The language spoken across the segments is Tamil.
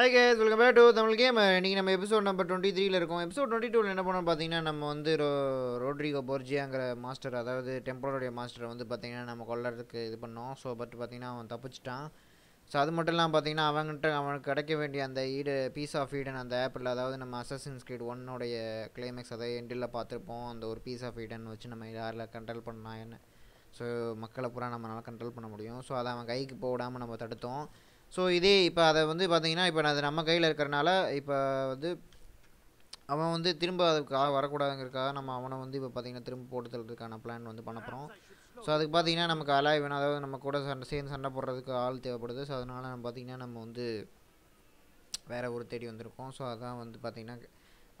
Hi guys, welcome back to Tamil Gamer. We are episode number 23. Episode 22 we have Rodrigo Borgia master, a temporary master. We have so but we have to so that's the piece of Eden and the apple. That's Assassin's Creed 1 climax. That's piece of Eden which so control. So that's why so இதே இப்ப அத வந்து பாத்தீங்கன்னா இப்ப அது நம்ம கையில இருக்கறனால இப்ப வந்து அவன் வந்து திரும்ப வர கூடாதுங்கறதுக்காக நம்ம அவனை வந்து இப்ப பாத்தீங்கன்னா திரும்ப போடுறதுக்கான பிளான் வந்து பண்ணப் போறோம் சோ அதுக்கு பாத்தீங்கன்னா நமக்கு அலாய் வேணும் அதாவது நம்ம கூட சண்டை போடுறதுக்கு ஆள் தேவைப்படுது சோ அதனால நம்ம பாத்தீங்கன்னா நம்ம வந்து வேற ஒரு தேடி வந்திருக்கோம் சோ அதான் வந்து பாத்தீங்கன்னா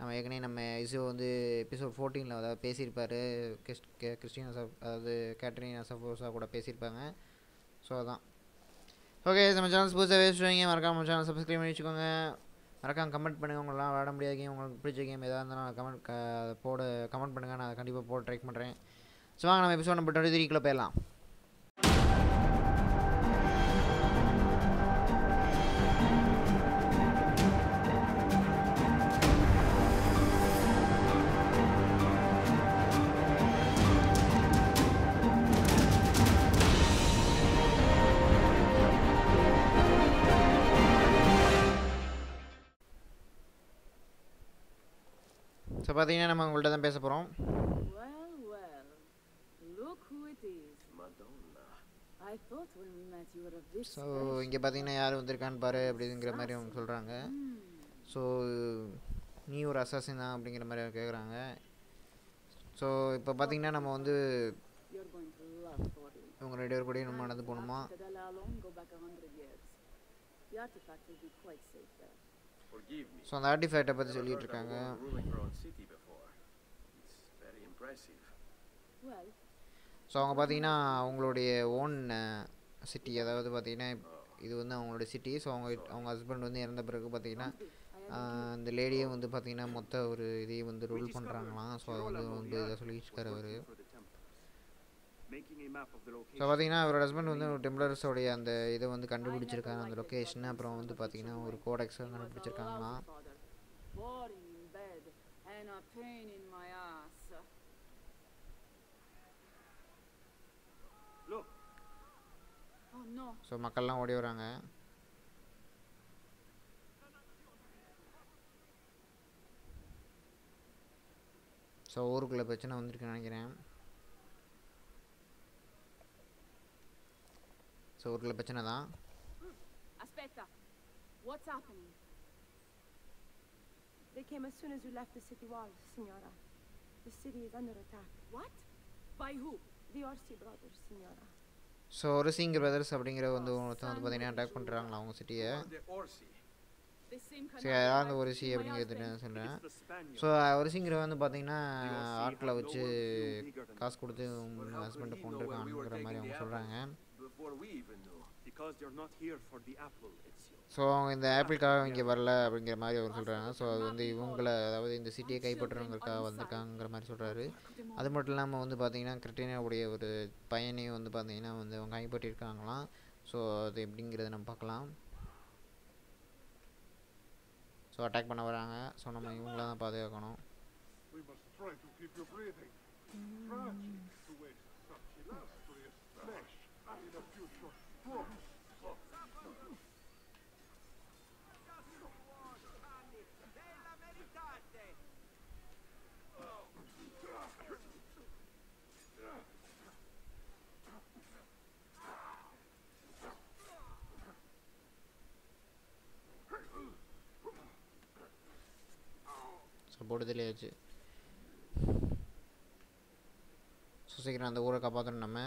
நம்ம ஏகனே நம்ம எசியோ வந்து எபிசோட் 14ல அதாவது பேசி இருப்பாரு கிறிஸ்டினா அது கேட்ரினா சஃபோசா கூட பேசி இருப்பாங்க சோ அதான் okay, so my channel is supposed to be showing you. Subscribe to my channel, comment on your comment. If you want to comment, I will try to try. So, I'm episode number 23. Well, look who it is, Madonna. I thought when we met you were a bit so inga pathina yaar vandirkan paru abdingra mari avanga solranga so nee or assassin ah abdingra mari kekranga so ipo pathina nama vandu unga radio padi nama nadu ponuma the artifact will be quite safe there. So an artifact about the leader kanga city before it's very impressive well so avanga pathina avங்களோட own city அதாவது பாத்தீனா இது வந்து அவங்களோட city so அவங்க ஹஸ்பண்ட் வந்து இறந்த பிறகு பாத்தீனா அந்த லேடியே வந்து பாத்தீனா மொத்த ஒரு இதே வந்து ரூல் பண்றாங்கலாம் so அவங்க வந்து இத சொல்லிட்டாரு அவரு so பாத்தீனா அவரோட ஹஸ்பண்ட் வந்து டெம்ப்ளர்ஸ் உடைய அந்த இத வந்து கண்டுபிடிச்சிருக்காங்க அந்த லொகேஷன் அப்புறம் வந்து பாத்தீனா ஒரு கோடெக்ஸ் கண்டுபிடிச்சிருக்காங்க and a pain in my ass look oh no so makalla odi varanga so orukulla prachana vandirukku nenikiren so orukulla prachana da aspetta what's happening. They came as soon as you left the city walls, Signora. The city is under attack. What? By who? The Orsi brothers, Signora. So Orsi brothers அப்படிங்கற வந்து ஒருத்தன் வந்து அட்டாக் பண்றாங்களா அவங்க சிட்டியை. சோ யாராவது Orsi அப்படிங்கறது நான் சொல்றேன். சோ Orsiங்கற வந்து பாத்தீங்கன்னா ஆட்ல வச்சு காசு கொடுத்து ஹஸ்பண்ட போன் இருக்காங்கங்கற மாதிரி அவங்க சொல்றாங்க. Because you're not here for the apple it's you so in the apple ka inge varala abingra mari avaru solranga so adu vandu ivungala adavad indha city kai patrunga vandirkaangra mari solraru adu mottilla nam vandu pathina Kretina udiya oru payane vandu pathina vandu avanga kai pattirukkaangala so adu eppingiradha nam paakalam so attack panna varanga so nam ivungala dhaan paadhaikanum we must try to keep you breathing tragic to waste such illustrious flesh in a future form. போடுதலையாச்சு சூசிக்கிற அந்த ஊரை காப்பாற்றணும் நம்ம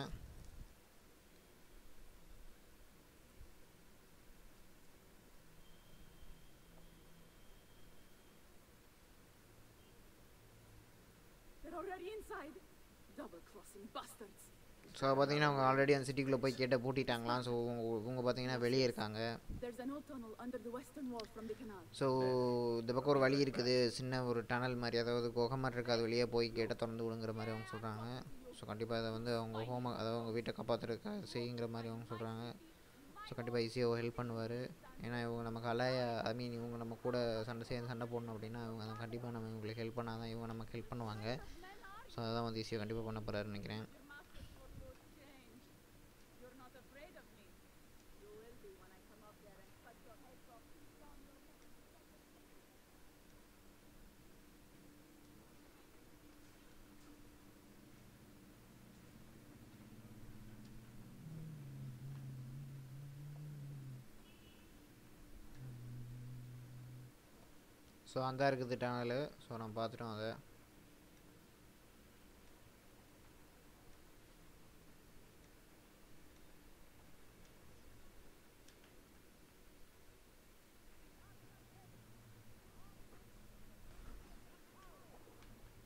சோ பாத்தீங்கன்னா அவங்க ஆல்ரெடி அந்த சிட்டிக்குள்ள போய் கேட்ட பூட்டிட்டாங்களா சோ இவங்க பாத்தீங்கன்னா வெளிய இருக்காங்க சோ இந்த பக்கம் ஒரு வழி இருக்குது சின்ன ஒரு டனல் மாதிரி அதாவது குகை மாதிரி இருக்கு அது வெளிய போய் கேட்ட திறந்து விடுங்கற மாதிரி அவங்க சொல்றாங்க சோ கண்டிப்பா இத வந்து அவங்க ஹோம் அதாவது அவங்க வீட்டை காப்பாத்துறதுக்கு செய்யுங்கற மாதிரி அவங்க சொல்றாங்க ஸோ கண்டிப்பாக ஈஸியாக ஹெல்ப் பண்ணுவார். ஏன்னா இவங்க நம்ம கலைய ஐ மீன் இவங்க நம்ம கூட சண்டை போடணும் அப்படின்னா இவங்க அதை கண்டிப்பாக நம்ம இவங்களுக்கு ஹெல்ப் பண்ணால் தான் இவங்க நமக்கு ஹெல்ப் பண்ணுவாங்க. ஸோ அதான் வந்து ஈஸியாக கண்டிப்பாக பண்ண போகிறாருன்னு நினைக்கிறேன். ஸோ அந்த இருக்குது டேனல். ஸோ நம்ம பார்த்துட்டோம் அதை.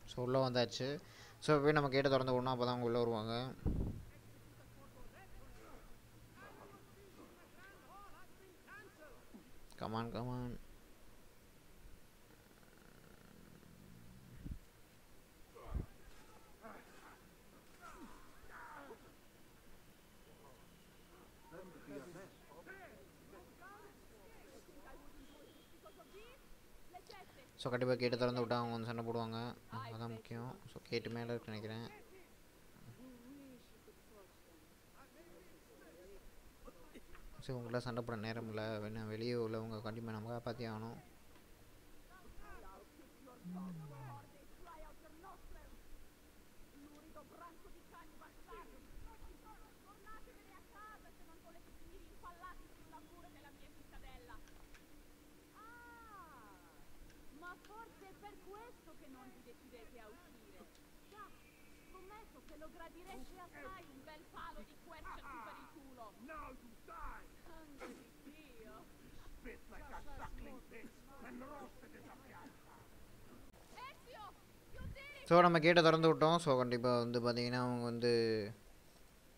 ஸோ உள்ளே வந்தாச்சு. ஸோ இப்போ நம்ம கேட்டை திறந்து விடணும், அப்போ தான் அவங்க உள்ளே வருவாங்க. Come on come on. ஸோ கண்டிப்பாக கேட்டு திறந்து விட்டால் அவங்க வந்து சண்டை போடுவாங்க, அதுதான் முக்கியம். ஸோ கேட்டு மேலே இருக்கு நினைக்கிறேன். ஸோ இவங்களாம் சண்டை போட நேரம் இல்லை, வேணும் வெளியே உள்ளவங்க கண்டிப்பாக நம்ம காப்பாற்றி ஆகணும். ஸோ நம்ம கேட்டை திறந்து விட்டோம். ஸோ கண்டிப்பாக வந்து பார்த்தீங்கன்னா அவங்க வந்து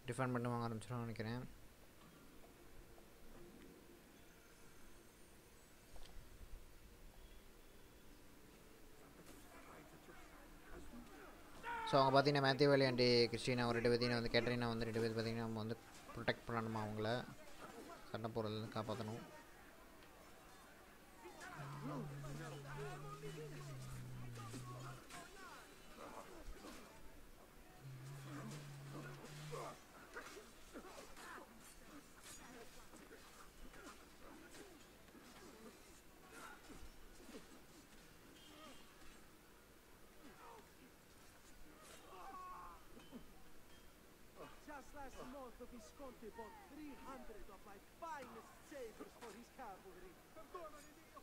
டிஃபன் பண்ண வாங்க ஆரம்பிச்சிடும் நினைக்கிறேன். ஸோ அவங்க பார்த்தீங்கன்னா மேத்யூ வேலி அண்டி கிறிஸ்டினா ஒரு ரெண்டு பேர்த்தையும் வந்து கேட்டரினா வந்து ரெண்டு பேர் பார்த்தீங்கன்னா நம்ம வந்து ப்ரொடெக்ட் பண்ணணுமா, அவங்கள சண்டை போடுறதுலேருந்து காப்பாற்றணும்.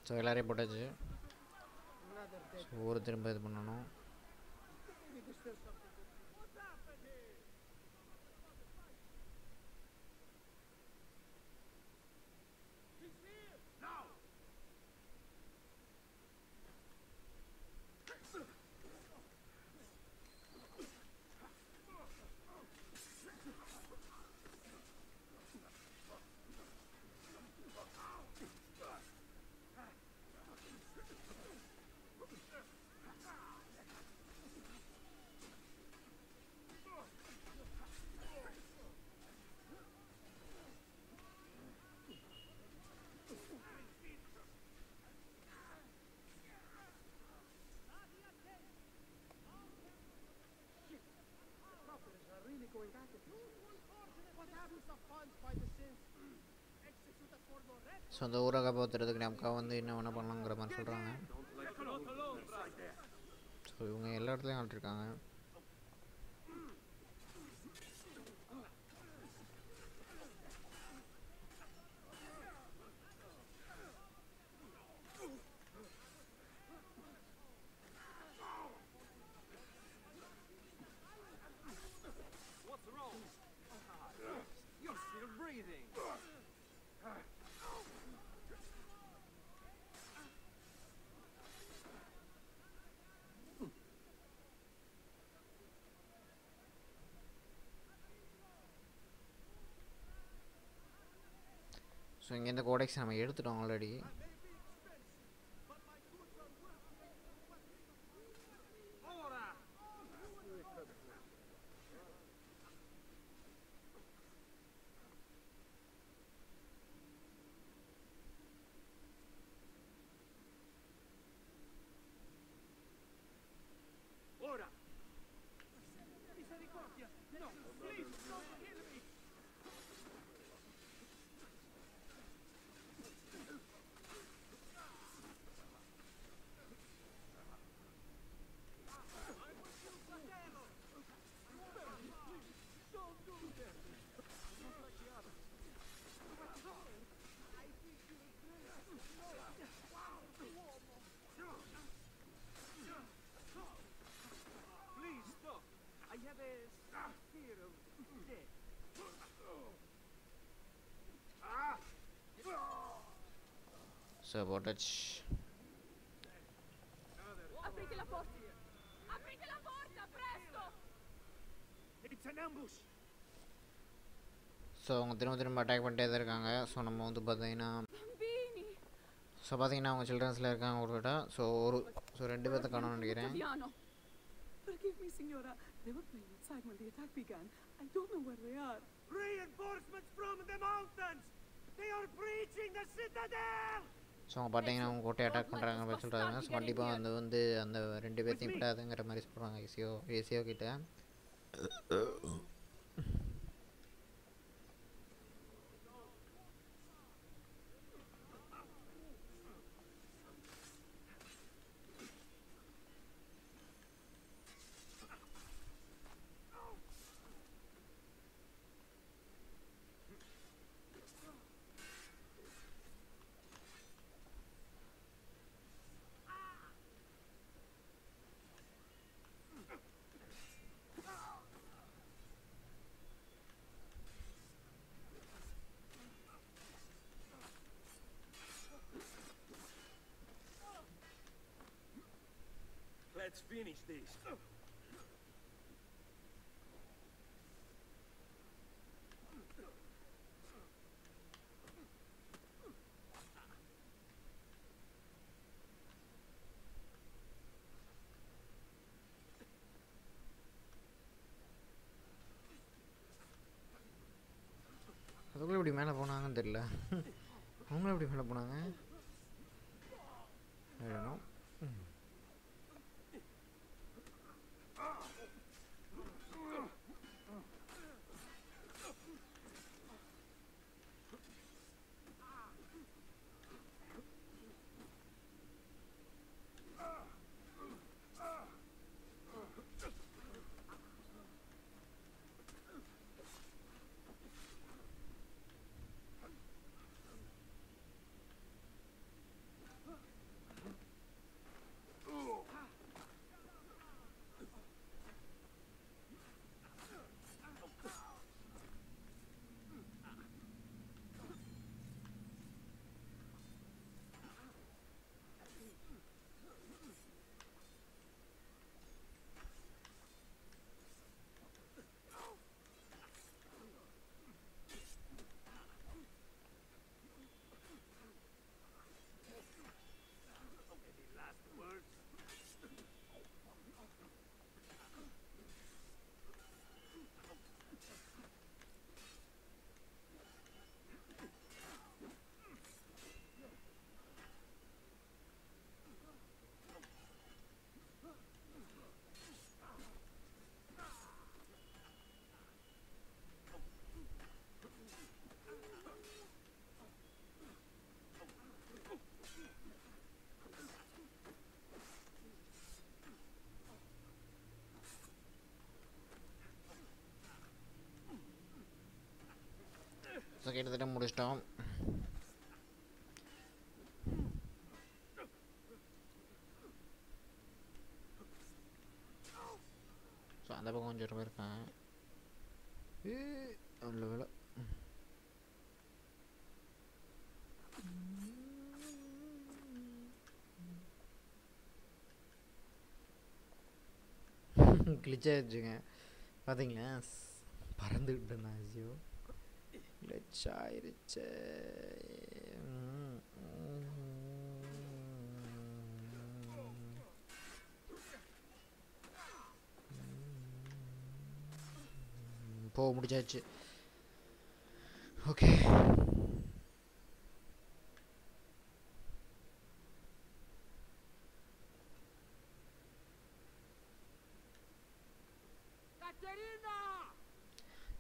ஸோ எல்லாரையும் போட்டாச்சு. ஊர் திரும்ப இது பண்ணணும். ஸோ அந்த ஊராக பார்த்துறதுக்கு நமக்காக வந்து இன்னும் என்ன பண்ணலாங்கிற மாதிரி சொல்கிறாங்க. ஸோ இவங்க எல்லா இடத்துலையும் ஆட்டிருக்காங்க. ஸோ இங்கே இந்த கோடெக்ஸ் நம்ம எடுத்துட்டோம் already. So potaci. Aprite la porta! Aprite la porta, presto! It's an ambush. So அவங்க திரும்ப அட்டாக் பண்ணிட்டே தான் இருக்காங்க. ஸோ நம்ம வந்து பார்த்தீங்கன்னா ஸோ பார்த்தீங்கன்னா அவங்க சில்ட்ரன்ஸில் இருக்காங்க ஒரு கிட்ட. ஸோ ஒரு ஸோ ரெண்டு பேர்த்த காணோம்னு நினைக்கிறேன். ஸோ அவங்க பார்த்தீங்கன்னா அவங்க கோட்டையை அட்டாக் பண்ணுறாங்க அப்படின்னு சொல்கிறாங்க. ஸோ கண்டிப்பாக அந்த வந்து அந்த ரெண்டு பேர்த்தையும் விட்டாதுங்கிற மாதிரி சொல்கிறாங்க எசியோ கிட்ட. Let's finish this. அதுக்குள்ள இப்படி மேலே போனாங்கன்னு தெரியல. அவங்களும் எப்படி மேலே போனாங்க? ஸோ கிட்டத்தட்ட முடிச்சிட்டோம். ஸோ அந்த பக்கம் கொஞ்சம் ரொம்ப இருக்கேன். அவ்வளோ வேலை. கிளிச்சாயிடுச்சுங்க பார்த்தீங்களா, பறந்துக்கிட்டு இருந்தேன். எசியோ கிளிச்சாயிருச்சு. போக முடிச்சாச்சு. ஓகே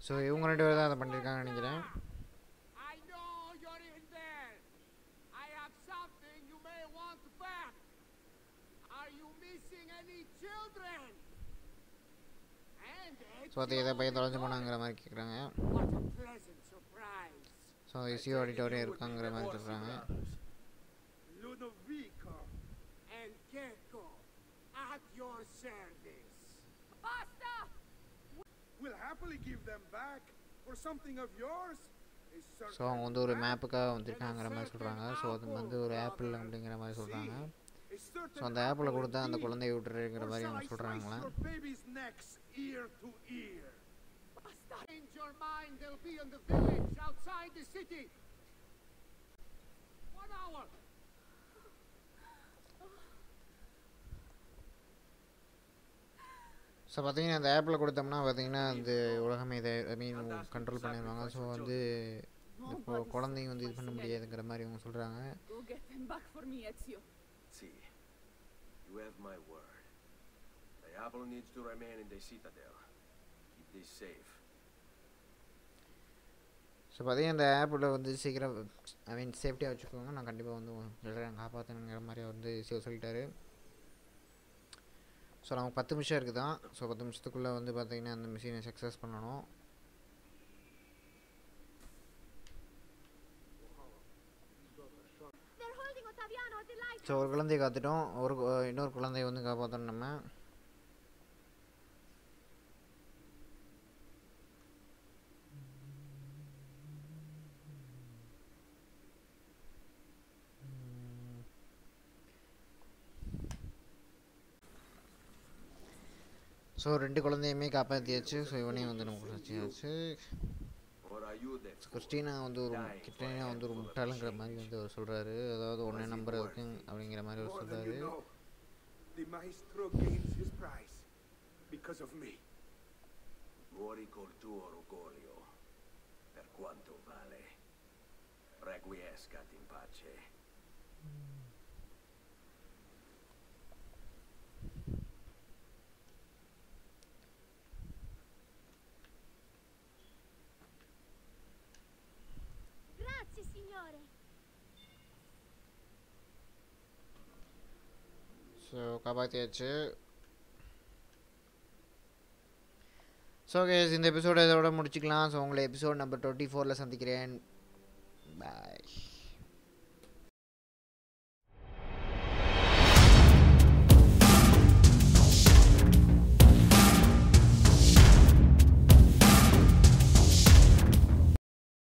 ஸோ இவங்க ரெண்டு பேர் தான் அதை பண்ணியிருக்காங்கன்னு நினைக்கிறேன். ஸோ அதை எதாவது பையன் தொலைஞ்சு போனாங்கிற மாதிரி கேட்குறாங்க. ஸோ எசியோ ஆடிட்டோரியம் இருக்காங்கிற மாதிரி சொல்கிறாங்க. Ludovico and Keiko at your service. Basta! We'll happily give them back, or something of yours, So அவங்க வந்து ஒரு மேப்புக்காக வந்திருக்காங்கற மாதிரி சொல்றாங்க. சோ அது வந்து ஒரு ஆப்பிள் அப்படிங்கற மாதிரி சொல்றாங்க. சோ அந்த ஆப்பிள கொடுத்தா அந்த குழந்தை விட்டுறேங்கற மாதிரி அவங்க சொல்றாங்கலாம். So பாத்தீங்கன்னா அந்த ஆப்பிள கொடுத்தோம்னா பாத்தீங்கன்னா அந்த உலகமே இத ஐ மீன் கண்ட்ரோல் பண்ணிடுவாங்க. சோ வந்து குழந்தைங்க வந்து இது பண்ண முடியாதுங்கற மாதிரி அவங்க சொல்றாங்க. You have my word. The apple needs to remain in the citadel. Keep this safe. So பாத்தீங்கன்னா அந்த ஆப்பிள வந்து சீக்கிரம் ஐ மீன் சேஃப்டியா வச்சுக்கோங்க. நான் கண்டிப்பா வந்து எல்லாரையும் காப்பாத்துறேங்கற மாதிரி வந்து எசியோ சொல்லிட்டாரு. ஸோ நமக்கு 10 நிமிஷம் இருக்குதான். ஸோ 10 நிமிஷத்துக்குள்ளே வந்து பார்த்திங்கன்னா அந்த மிஷினை சக்ஸஸ் பண்ணணும். ஸோ ஒரு குழந்தைய காத்துட்டோம், ஒரு இன்னொரு குழந்தைய வந்து காப்பாற்றணும் நம்ம. So ரெண்டு குழந்தையையுமே காப்பாத்தியாச்சு. ஸோ இவனையும் வந்து நம்ம குறைச்சியாச்சு. கிறிஸ்டினா வந்து ஒரு கிட்டனா வந்து ஒரு முட்டாளுங்கிற மாதிரி வந்து அவர் சொல்கிறாரு. அதாவது ஒன்றே நம்பர் இருக்கு அப்படிங்கிற மாதிரி அவர் சொல்கிறாரு. ஸோ காப்பாற்றியாச்சு. ஸோ கேஸ் இந்த எபிசோடு இதோட முடிச்சுக்கலாம். ஸோ உங்களை எபிசோட் நம்பர் 24ல் சந்திக்கிறேன். பாய்.